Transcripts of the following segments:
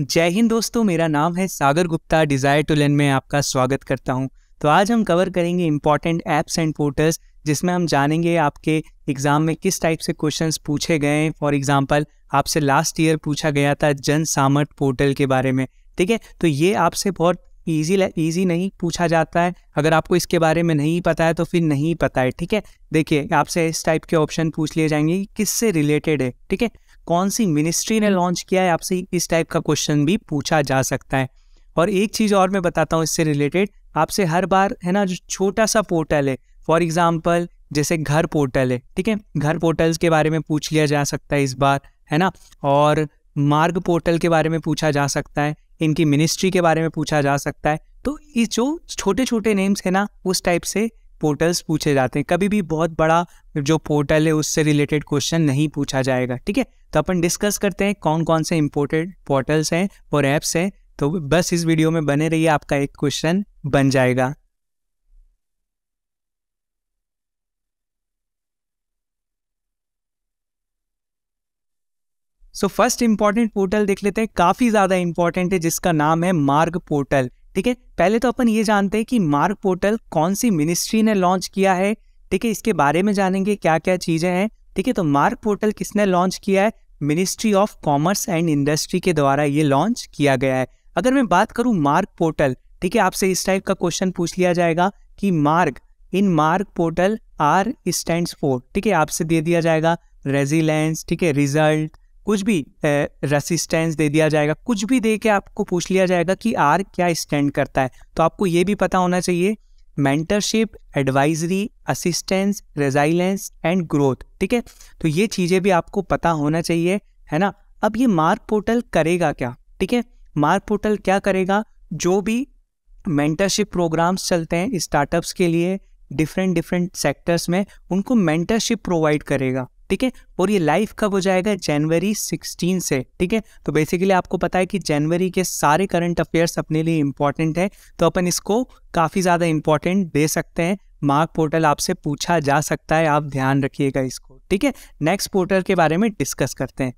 जय हिंद दोस्तों, मेरा नाम है Sagar Gupta. Desire to learn में आपका स्वागत करता हूं। तो आज हम कवर करेंगे इंपॉर्टेंट ऐप्स एंड पोर्टल्स, जिसमें हम जानेंगे आपके एग्ज़ाम में किस टाइप से क्वेश्चंस पूछे गए हैं। फॉर एग्जांपल, आपसे लास्ट ईयर पूछा गया था जन सामर्थ पोर्टल के बारे में, ठीक है। तो ये आपसे बहुत ईजी नहीं पूछा जाता है। अगर आपको इसके बारे में नहीं पता है तो फिर नहीं पता है, ठीक है। देखिए, आपसे इस टाइप के ऑप्शन पूछ लिए जाएंगे कि किससे रिलेटेड है, ठीक है, कौन सी मिनिस्ट्री ने लॉन्च किया है, आपसे इस टाइप का क्वेश्चन भी पूछा जा सकता है। और एक चीज़ और मैं बताता हूँ इससे रिलेटेड, आपसे हर बार है ना, जो छोटा सा पोर्टल है, फॉर एग्जांपल जैसे घर पोर्टल है, ठीक है, घर पोर्टल्स के बारे में पूछ लिया जा सकता है इस बार, है ना। और मार्ग पोर्टल के बारे में पूछा जा सकता है, इनकी मिनिस्ट्री के बारे में पूछा जा सकता है। तो ये जो छोटे छोटे नेम्स है ना, उस टाइप से पोर्टल्स पूछे जाते हैं। कभी भी बहुत बड़ा जो पोर्टल है उससे रिलेटेड क्वेश्चन नहीं पूछा जाएगा, ठीक है। तो अपन डिस्कस करते हैं कौन कौन से इम्पोर्टेंट पोर्टल्स हैं और ऐप्स हैं। तो बस इस वीडियो में बने रहिए, आपका एक क्वेश्चन बन जाएगा। सो फर्स्ट इम्पॉर्टेंट पोर्टल देख लेते हैं, काफ़ी ज़्यादा इम्पॉर्टेंट है, जिसका नाम है मार्ग पोर्टल, ठीक है। पहले तो अपन ये जानते हैं कि मार्ग पोर्टल कौन सी मिनिस्ट्री ने लॉन्च किया है, ठीक है। इसके बारे में जानेंगे क्या क्या चीज़ें हैं, ठीक है। तो मार्ग पोर्टल किसने लॉन्च किया है? Ministry of commerce and industry के द्वारा ये लॉन्च किया गया है। अगर मैं बात करूँ मार्ग पोर्टल, ठीक है, आपसे इस टाइप का क्वेश्चन पूछ लिया जाएगा कि मार्ग इन मार्ग पोर्टल आर स्टैंड्स फॉर, ठीक है, आपसे दे दिया जाएगा रेजिलेंस, ठीक है, रिजल्ट, कुछ भी रेसिस्टेंस दे दिया जाएगा, कुछ भी दे के आपको पूछ लिया जाएगा कि आर क्या स्टैंड करता है। तो आपको ये भी पता होना चाहिए, mentorship, advisory, assistance, resilience and growth, ठीक है। तो ये चीज़ें भी आपको पता होना चाहिए, है ना। अब ये मार्ग पोर्टल करेगा क्या, ठीक है, मार्ग पोर्टल क्या करेगा? जो भी मेंटरशिप प्रोग्राम्स चलते हैं स्टार्टअप्स के लिए डिफरेंट सेक्टर्स में, उनको मेंटरशिप प्रोवाइड करेगा, ठीक है। और ये लाइव कब हो जाएगा? जनवरी 16 से, ठीक है। तो बेसिकली आपको पता है कि जनवरी के सारे करंट अफेयर्स अपने लिए इम्पॉर्टेंट है, तो अपन इसको काफ़ी ज़्यादा इम्पॉर्टेंट दे सकते हैं। मार्ग पोर्टल आपसे पूछा जा सकता है, आप ध्यान रखिएगा इसको, ठीक है। नेक्स्ट पोर्टल के बारे में डिस्कस करते हैं।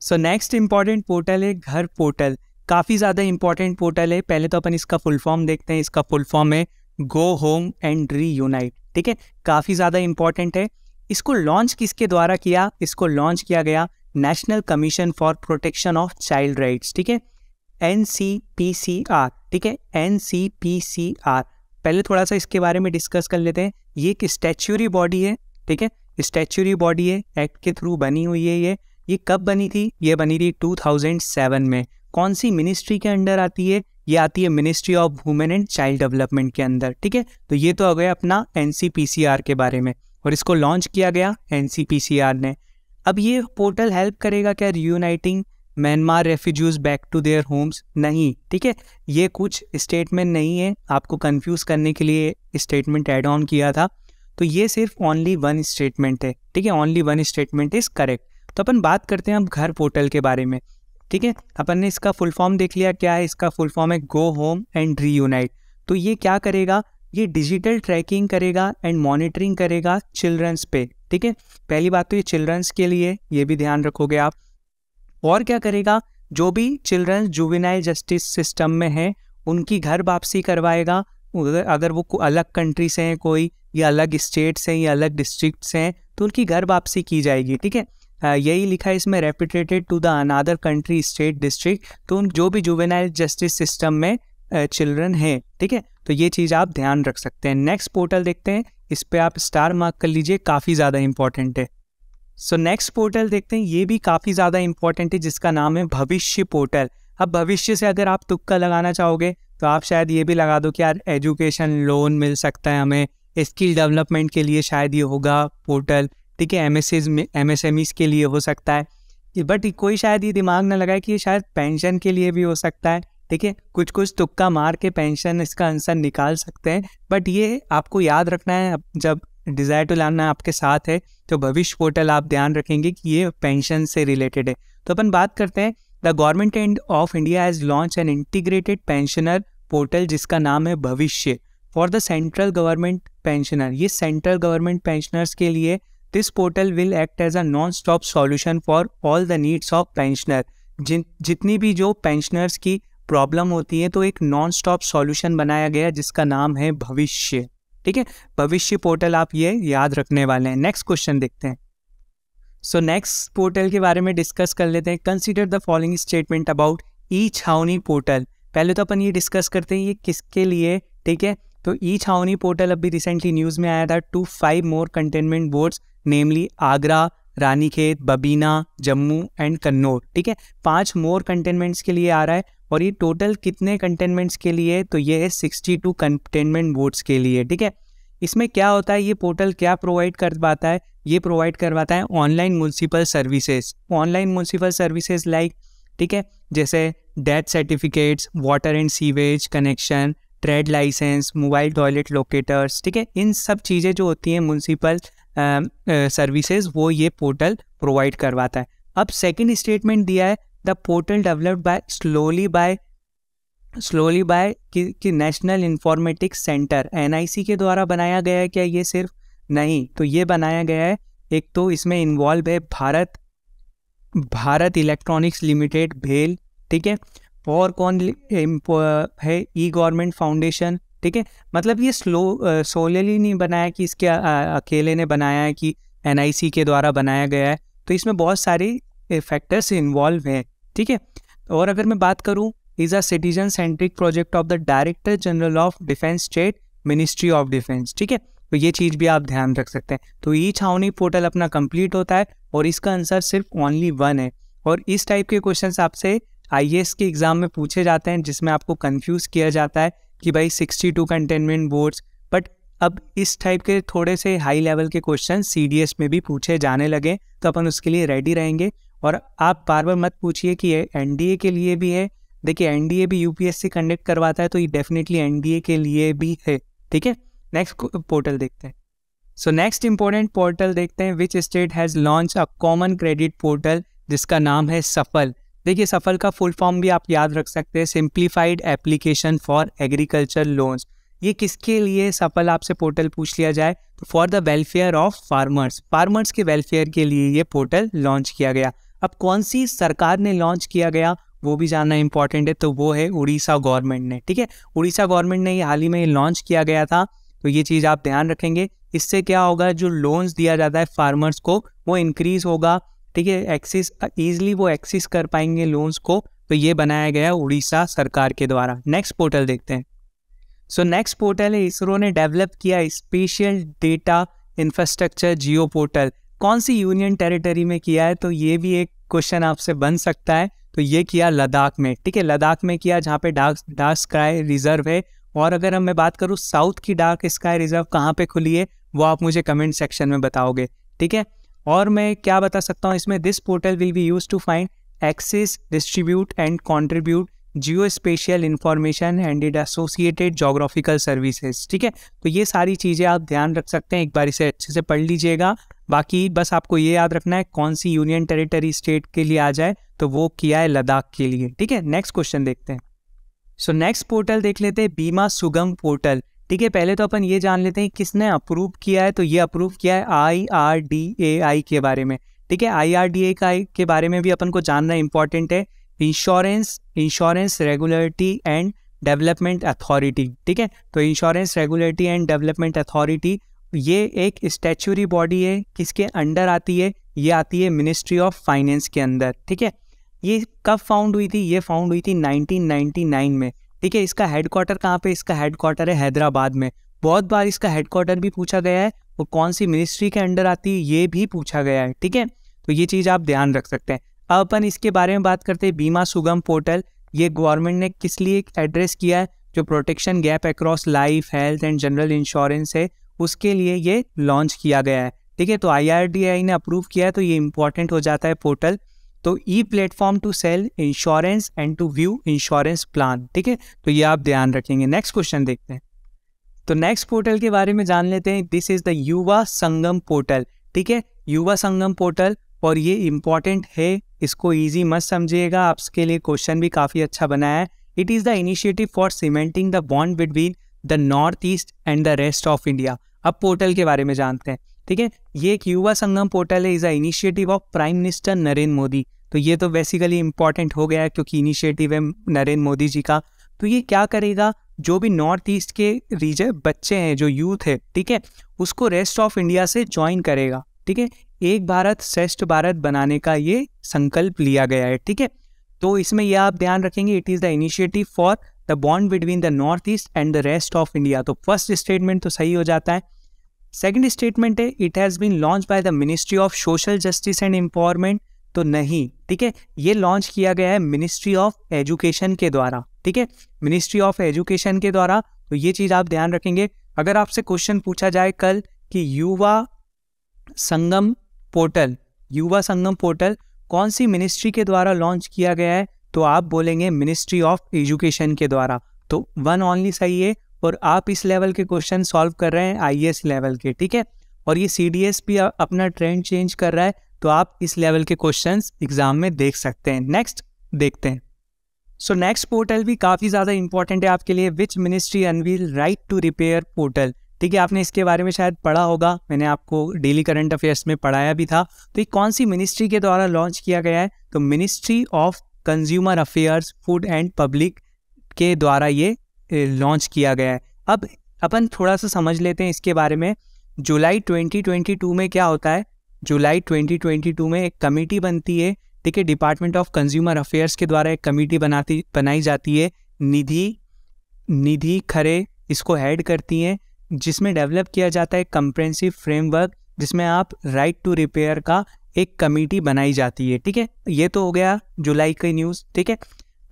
सो नेक्स्ट इम्पॉर्टेंट पोर्टल है घर पोर्टल, काफ़ी ज़्यादा इम्पॉर्टेंट पोर्टल है। पहले तो अपन इसका फुल फॉर्म देखते हैं। इसका फुल फॉर्म है go home and reunite, ठीक है, काफ़ी ज़्यादा इम्पॉर्टेंट है। इसको लॉन्च किसके द्वारा किया? इसको लॉन्च किया गया national commission for protection of child rights, ठीक है, NCPCR, ठीक है, NCPCR। पहले थोड़ा सा इसके बारे में डिस्कस कर लेते हैं। ये एक स्टैच्यूरी बॉडी है, ठीक है, स्टैच्यूरी बॉडी है, एक्ट के थ्रू बनी हुई है। ये कब बनी थी? ये बनी थी 2007 में। कौन सी मिनिस्ट्री के अंडर आती है? ये आती है ministry of women and child development के अंदर, ठीक है। तो ये तो हो गया अपना NCPCR के बारे में, और इसको लॉन्च किया गया NCPCR ने। अब ये पोर्टल हेल्प करेगा क्या reuniting Myanmar refugees back to their homes? नहीं, ठीक है, ये कुछ स्टेटमेंट नहीं है, आपको कंफ्यूज करने के लिए स्टेटमेंट ऐड ऑन किया था। तो ये सिर्फ ओनली वन स्टेटमेंट है, ठीक है, only one statement is correct. तो अपन बात करते हैं अब घर पोर्टल के बारे में, ठीक है। अपन ने इसका फुल फॉर्म देख लिया क्या है। इसका फुल फॉर्म है गो होम एंड रीयूनाइट। तो ये क्या करेगा? ये डिजिटल ट्रैकिंग करेगा एंड मॉनिटरिंग करेगा चिल्ड्रंस पे, ठीक है। पहली बात तो ये चिल्ड्रंस के लिए, ये भी ध्यान रखोगे आप। और क्या करेगा? जो भी चिल्ड्रंस जुवेनाइल जस्टिस सिस्टम में है उनकी घर वापसी करवाएगा। अगर वो अलग कंट्री से हैं कोई, या अलग स्टेट से हैं, या अलग डिस्ट्रिक्ट से हैं, तो उनकी घर वापसी की जाएगी, ठीक है। यही लिखा है इसमें, repatriated to the another country, state, district. तो उन जो भी जुवेनाइल जस्टिस सिस्टम में चिल्ड्रन हैं, ठीक है, तो ये चीज़ आप ध्यान रख सकते हैं। नेक्स्ट पोर्टल देखते हैं, इस पे आप स्टार मार्क कर लीजिए, काफ़ी ज़्यादा इम्पॉर्टेंट है। सो नेक्स्ट पोर्टल देखते हैं, ये भी काफ़ी ज़्यादा इम्पॉर्टेंट है, जिसका नाम है भविष्य पोर्टल। अब भविष्य से अगर आप तुक्का लगाना चाहोगे तो आप शायद ये भी लगा दो कि यार एजुकेशन लोन मिल सकता है हमें, स्किल डेवलपमेंट के लिए शायद ये होगा पोर्टल, ठीक है, MSMEs के लिए हो सकता है। बट कोई शायद ये दिमाग ना लगाए कि ये शायद पेंशन के लिए भी हो सकता है, ठीक है। कुछ तुक्का मार के पेंशन इसका आंसर निकाल सकते हैं, बट ये आपको याद रखना है, जब डिज़ायर टू लर्न आपके साथ है तो भविष्य पोर्टल आप ध्यान रखेंगे कि ये पेंशन से रिलेटेड है। तो अपन बात करते हैं, the government of India has launch an integrated pensioner portal, जिसका नाम है Bhavishya, for the central government pensioner. ये सेंट्रल गवर्नमेंट पेंशनर्स के लिए this portal will act as a non stop solution for all the needs of pensioner. जितनी भी जो pensioners की प्रॉब्लम होती है, तो एक नॉन स्टॉप सॉल्यूशन बनाया गया जिसका नाम है भविष्य। ठीक है, भविष्य पोर्टल आप ये याद रखने वाले हैं। नेक्स्ट क्वेश्चन देखते हैं। सो नेक्स्ट पोर्टल के बारे में डिस्कस कर लेते हैं। Consider the following statement about E Chhawani portal. पहले तो अपन ये डिस्कस करते हैं ये किसके लिए। ठीक है, तो ई छावनी पोर्टल अभी रिसेंटली न्यूज़ में आया था। 2-5 more containment boards namely Agra, Ranikhet, Babina, Jammu and Kannur. ठीक है, 5 मोर कंटेनमेंट्स के लिए आ रहा है। और ये टोटल कितने कंटेनमेंट्स के लिए, तो ये है 62 कंटेनमेंट बोर्ड्स के लिए। ठीक है, इसमें क्या होता है, ये पोर्टल क्या प्रोवाइड कर पाता है, ये प्रोवाइड करवाता है online municipal services. Online municipal services like, ठीक है, जैसे death certificates, water and sewage connection, trade licence, mobile toilet locators. ठीक है, इन सब चीज़ें जो होती हैं म्यूनसिपल सर्विसेज, वो ये पोर्टल प्रोवाइड करवाता है। अब सेकंड स्टेटमेंट दिया है, the portal developed by slowly by कि नेशनल इंफॉर्मेटिक्स सेंटर NIC के द्वारा बनाया गया है। क्या ये सिर्फ नहीं, तो ये बनाया गया है, एक तो इसमें इन्वॉल्व है भारत इलेक्ट्रॉनिक्स लिमिटेड भेल। ठीक है, और कौन है, ई गवर्नमेंट फाउंडेशन। ठीक है, मतलब ये सोलली नहीं बनाया कि इसके अकेले ने बनाया है कि NIC के द्वारा बनाया गया है, तो इसमें बहुत सारे फैक्टर्स इन्वॉल्व हैं। ठीक है, और अगर मैं बात करूँ, is a citizen centric project of the director general of defence state ministry of defence. ठीक है, तो ये चीज़ भी आप ध्यान रख सकते हैं। तो ई छावनी पोर्टल अपना कंप्लीट होता है और इसका आंसर सिर्फ ओनली 1 है। और इस टाइप के क्वेश्चंस आपसे IAS के एग्ज़ाम में पूछे जाते हैं, जिसमें आपको कंफ्यूज़ किया जाता है कि भाई 62 कंटेनमेंट बोर्ड्स। बट अब इस टाइप के थोड़े से हाई लेवल के क्वेश्चन CDS में भी पूछे जाने लगे, तो अपन उसके लिए रेडी रहेंगे। और आप बार बार मत पूछिए कि ये NDA के लिए भी है। देखिए, NDA भी UPSC कंडक्ट करवाता है, तो ये डेफिनेटली NDA के लिए भी है। ठीक है, नेक्स्ट पोर्टल देखते हैं। सो नेक्स्ट इंपॉर्टेंट पोर्टल देखते हैं। Which state has launch a common credit portal जिसका नाम है सफल। देखिए, सफल का फुल फॉर्म भी आप याद रख सकते हैं, simplified application for agriculture loans. ये किसके लिए सफल आपसे पोर्टल पूछ लिया जाए, तो for the welfare of farmers. Farmers के वेलफेयर के लिए ये पोर्टल लॉन्च किया गया। अब कौन सी सरकार ने लॉन्च किया गया वो भी जानना इंपॉर्टेंट है, तो वो है उड़ीसा गवर्नमेंट ने। ठीक है, उड़ीसा गवर्नमेंट ने हाल ही में लॉन्च किया गया था, तो ये चीज़ आप ध्यान रखेंगे। इससे क्या होगा, जो लोन्स दिया जाता है फार्मर्स को वो इंक्रीज़ होगा। ठीक है, एक्सेस ईजिली वो एक्सेस कर पाएंगे लोन्स को, तो ये बनाया गया उड़ीसा सरकार के द्वारा। नेक्स्ट पोर्टल देखते हैं। सो नेक्स्ट पोर्टल है, इसरो ने डेवलप किया spatial data infrastructure geo portal. कौन सी यूनियन टेरिटरी में किया है, तो ये भी एक क्वेश्चन आपसे बन सकता है। तो ये किया लद्दाख में। ठीक है, लद्दाख में किया, जहाँ पे डार्क स्काई रिजर्व है। और अगर मैं बात करूँ साउथ की, डार्क स्काई रिजर्व कहाँ पे खुली है वो आप मुझे कमेंट सेक्शन में बताओगे। ठीक है, और मैं क्या बता सकता हूँ इसमें, this portal will be use to find access, distribute and contribute Jio special information and it associated geographical services. ठीक है, तो ये सारी चीज़ें आप ध्यान रख सकते हैं, एक बार इसे अच्छे से पढ़ लीजिएगा। बाकी बस आपको ये याद रखना है कौन सी यूनियन टेरिटरी स्टेट के लिए आ जाए, तो वो किया है लद्दाख के लिए। ठीक है, नेक्स्ट क्वेश्चन देखते हैं। सो नेक्स्ट पोर्टल देख लेते हैं, बीमा सुगम पोर्टल। ठीक है, पहले तो अपन ये जान लेते हैं किसने अप्रूव किया है, तो ये अप्रूव किया है IRDAI के बारे में। ठीक है, IRDA के बारे में भी अपन को जानना इम्पॉर्टेंट है। Insurance regulatory and development authority. ठीक है, तो insurance regulatory and development authority ये एक स्टैच्यूरी बॉडी है। किसके अंडर आती है, ये आती है मिनिस्ट्री ऑफ फाइनेंस के अंदर। ठीक है, ये कब फाउंड हुई थी, ये फाउंड हुई थी 1999 में। ठीक है, इसका हेडक्वार्टर कहाँ पे, इसका हेडक्वार्टर है हैदराबाद में। बहुत बार इसका हेडक्वार्टर भी पूछा गया है, और कौन सी मिनिस्ट्री के अंडर आती है ये भी पूछा गया है। ठीक है, तो ये चीज़ आप ध्यान रख सकते हैं। अब अपन इसके बारे में बात करते हैं, बीमा सुगम पोर्टल। ये गवर्नमेंट ने किस लिए एड्रेस किया है, जो protection gap across life, health and general insurance है उसके लिए ये लॉन्च किया गया है। ठीक है, तो IRDAI ने अप्रूव किया है, तो ये इंपॉर्टेंट हो जाता है पोर्टल। तो ई platform to sell insurance and to view insurance plan. ठीक है, तो ये आप ध्यान रखेंगे। नेक्स्ट क्वेश्चन देखते हैं। तो नेक्स्ट पोर्टल के बारे में जान लेते हैं। दिस इज द युवा संगम पोर्टल। ठीक है, युवा संगम पोर्टल, और ये इम्पॉर्टेंट है, इसको ईजी मत समझिएगा, आपके लिए क्वेश्चन भी काफ़ी अच्छा बनाया है। It is the initiative for cementing the bond between the north east and the rest of India. अब पोर्टल के बारे में जानते हैं। ठीक है, ये एक युवा संगम पोर्टल है, is a initiative of prime minister Narendra Modi. तो ये तो बेसिकली इम्पॉर्टेंट हो गया है क्योंकि इनिशिएटिव है नरेंद्र मोदी जी का। तो ये क्या करेगा, जो भी नॉर्थ ईस्ट के रीजन बच्चे हैं, जो यूथ है, ठीक है, उसको रेस्ट ऑफ इंडिया से ज्वाइन करेगा। ठीक है, एक भारत श्रेष्ठ भारत बनाने का ये संकल्प लिया गया है। ठीक है, तो इसमें यह आप ध्यान रखेंगे, it is the initiative for the bond between the north east and the rest of India. तो फर्स्ट स्टेटमेंट तो सही हो जाता है। सेकंड स्टेटमेंट है, it has been launch by the ministry of social justice and empowerment, तो नहीं, ठीक है, ये लॉन्च किया गया है मिनिस्ट्री ऑफ एजुकेशन के द्वारा। ठीक है, मिनिस्ट्री ऑफ एजुकेशन के द्वारा, तो ये चीज़ आप ध्यान रखेंगे। अगर आपसे क्वेश्चन पूछा जाए कल कि युवा संगम पोर्टल कौन सी मिनिस्ट्री के द्वारा लॉन्च किया गया है, तो आप बोलेंगे मिनिस्ट्री ऑफ एजुकेशन के द्वारा। तो वन ओनली सही है, और आप इस लेवल के क्वेश्चन सॉल्व कर रहे हैं आईएएस लेवल के। ठीक है, और ये सीडीएस भी अपना ट्रेंड चेंज कर रहा है, तो आप इस लेवल के क्वेश्चंस एग्जाम में देख सकते हैं। नेक्स्ट देखते हैं। सो नेक्स्ट पोर्टल भी काफ़ी ज़्यादा इंपॉर्टेंट है आपके लिए, which ministry unveil right to repair portal. ठीक है, आपने इसके बारे में शायद पढ़ा होगा, मैंने आपको डेली करंट अफेयर्स में पढ़ाया भी था। तो ये कौन सी मिनिस्ट्री के द्वारा लॉन्च किया गया है, तो ministry of consumer affairs food and public के द्वारा ये लॉन्च किया गया है। अब अपन थोड़ा सा समझ लेते हैं इसके बारे में। जुलाई 2022 में क्या होता है, जुलाई 2022 में एक कमेटी बनती है। ठीक है, डिपार्टमेंट ऑफ कंज्यूमर अफेयर्स के द्वारा एक कमेटी बनाई जाती है। निधि खरे इसको हेड करती हैं, जिसमें डेवलप किया जाता है कंप्रेहेंसिव फ्रेमवर्क, जिसमें आप राइट टू रिपेयर का एक कमेटी बनाई जाती है। ठीक है, ये तो हो गया जुलाई की न्यूज़। ठीक है,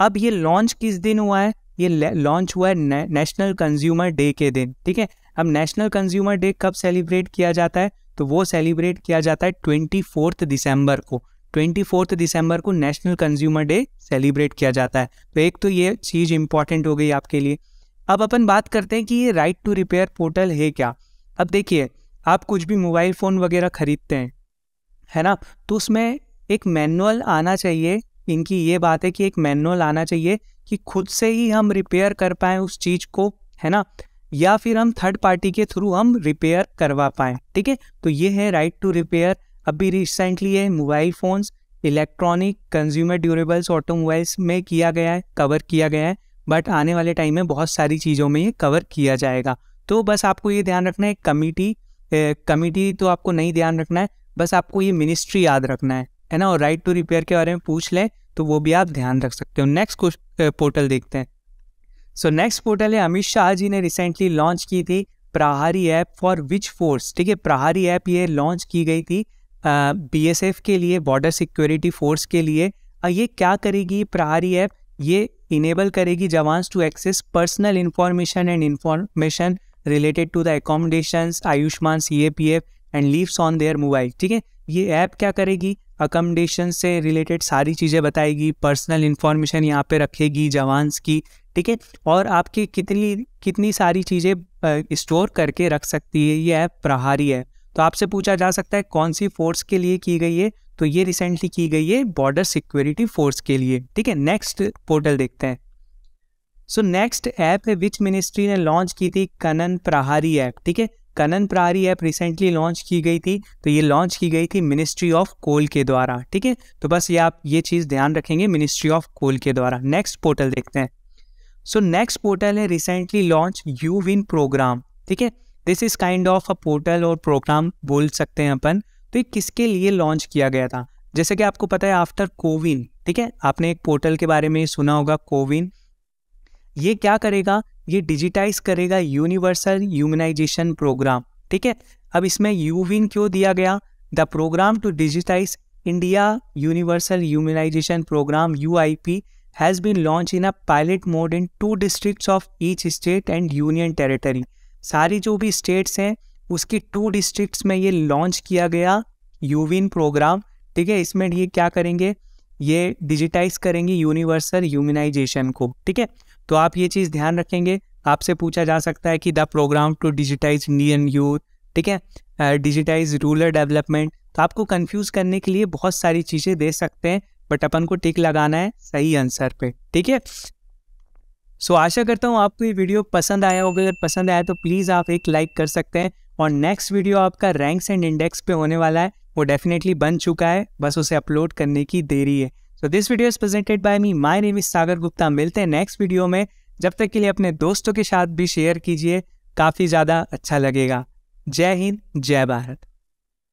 अब ये लॉन्च किस दिन हुआ है, ये लॉन्च हुआ है नेशनल कंज्यूमर डे के दिन। ठीक है, अब नेशनल कंज्यूमर डे कब सेलिब्रेट किया जाता है, तो वो सेलिब्रेट किया जाता है 24 दिसंबर को। 24 दिसंबर को नेशनल कंज्यूमर डे सेलिब्रेट किया जाता है। तो एक तो ये चीज़ इंपॉर्टेंट हो गई आपके लिए। अब अपन बात करते हैं कि ये राइट टू रिपेयर पोर्टल है क्या। अब देखिए, आप कुछ भी मोबाइल फ़ोन वगैरह ख़रीदते हैं, है ना, तो उसमें एक मैनुअल आना चाहिए। इनकी ये बात है कि एक मैनुअल आना चाहिए कि खुद से ही हम रिपेयर कर पाएँ उस चीज़ को, है ना, या फिर हम थर्ड पार्टी के थ्रू हम रिपेयर करवा पाएँ। ठीक है, तो ये है राइट टू रिपेयर। अभी रिसेंटली ये mobile phones, electronic, consumer durables, automobiles में किया गया है, कवर किया गया है, बट आने वाले टाइम में बहुत सारी चीज़ों में ये कवर किया जाएगा। तो बस आपको ये ध्यान रखना है, कमिटी तो आपको नहीं ध्यान रखना है, बस आपको ये मिनिस्ट्री याद रखना है ना। और राइट टू रिपेयर के बारे में पूछ लें तो वो भी आप ध्यान रख सकते हो। नेक्स्ट पोर्टल देखते हैं। सो नेक्स्ट पोर्टल है, अमित शाह जी ने रिसेंटली लॉन्च की थी Prahari app for which force. ठीक है, प्रहारी ऐप ये लॉन्च की गई थी BSF के लिए, बॉर्डर सिक्योरिटी फोर्स के लिए। ये क्या करेगी प्रहारी ऐप, ये इनेबल करेगी jawans to access personal information and information related to the accommodations, Ayushman, CAPF and leaves on their mobile. ठीक है, ये ऐप क्या करेगी, अकोमोडेशन से रिलेटेड सारी चीज़ें बताएगी, पर्सनल इन्फॉर्मेशन यहाँ पे रखेगी जवान्स की। ठीक है, और आपकी कितनी सारी चीज़ें स्टोर करके रख सकती है ये ऐप प्रहारी ऐप। तो आपसे पूछा जा सकता है कौन सी फोर्स के लिए की गई है, तो ये रिसेंटली की गई है बॉर्डर सिक्योरिटी फोर्स के लिए। ठीक है, नेक्स्ट पोर्टल देखते हैं। सो नेक्स्ट ऐप है विच मिनिस्ट्री ने लॉन्च की थी, कनन प्रहारी ऐप। ठीक है, कनन प्रहारी ऐप रिसेंटली लॉन्च की गई थी, तो ये लॉन्च की गई थी मिनिस्ट्री ऑफ कोल के द्वारा। ठीक है, तो बस ये आप ये चीज़ ध्यान रखेंगे, मिनिस्ट्री ऑफ कोल के द्वारा। नेक्स्ट पोर्टल देखते हैं। सो नेक्स्ट पोर्टल है रिसेंटली लॉन्च यूविन प्रोग्राम। ठीक है, this is kind of a portal और प्रोग्राम बोल सकते हैं अपन। तो ये किसके लिए लॉन्च किया गया था, जैसे कि आपको पता है आफ्टर कोविन। ठीक है, आपने एक पोर्टल के बारे में सुना होगा कोविन। ये क्या करेगा, ये डिजिटाइज करेगा यूनिवर्सल ह्यूमनाइजेशन प्रोग्राम। ठीक है, अब इसमें यूविन क्यों दिया गया, the programme to digitise India universal humanisation programme UIP has been launch in a pilot mode in 2 districts of each state and union territory. सारी जो भी स्टेट्स हैं उसकी 2 डिस्ट्रिक्ट्स में ये लॉन्च किया गया यूविन प्रोग्राम। ठीक है, इसमें ये क्या करेंगे, ये डिजिटाइज करेंगे यूनिवर्सल ह्यूमनाइजेशन को। ठीक है, तो आप ये चीज़ ध्यान रखेंगे। आपसे पूछा जा सकता है कि the programme to digitise Indian youth, ठीक है, डिजिटाइज रूरल डेवलपमेंट। तो आपको कंफ्यूज करने के लिए बहुत सारी चीज़ें दे सकते हैं, बट अपन को टिक लगाना है सही आंसर पे। ठीक है, सो आशा करता हूँ आपको ये वीडियो पसंद आया होगा। अगर पसंद आया तो प्लीज़ आप एक लाइक कर सकते हैं। और नेक्स्ट वीडियो आपका रैंक्स एंड इंडेक्स पे होने वाला है, वो डेफिनेटली बन चुका है, बस उसे अपलोड करने की देरी है। So this video is presented by me, my name is Sagar Gupta. मिलते हैं नेक्स्ट वीडियो में, जब तक के लिए अपने दोस्तों के साथ भी शेयर कीजिए, काफ़ी ज़्यादा अच्छा लगेगा। जय हिंद, जय भारत।